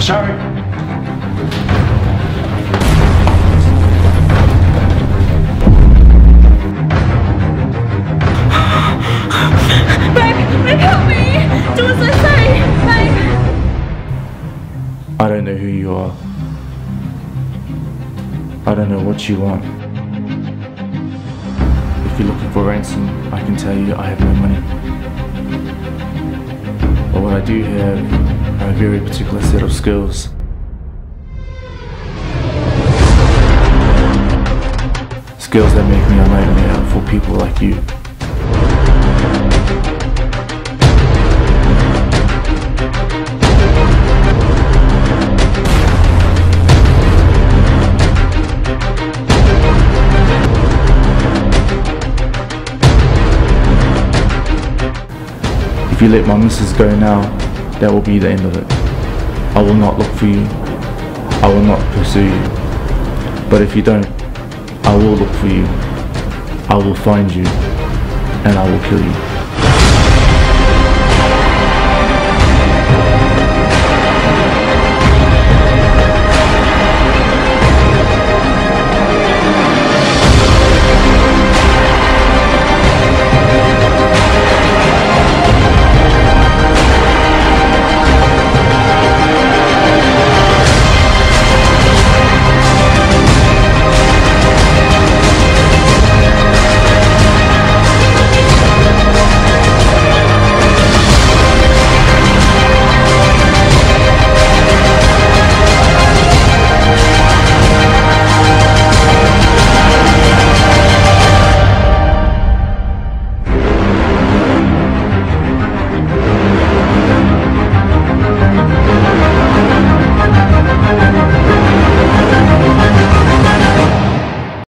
Sorry. Babe, help me! Do as I say, babe! I don't know who you are. I don't know what you want. If you're looking for ransom, I can tell you I have no money. But what I do have a very particular set of skills. Skills that make me unlikely to help for people like you. If you let my missus go now, that will be the end of it. I will not look for you. I will not pursue you. But if you don't, I will look for you. I will find you. And I will kill you.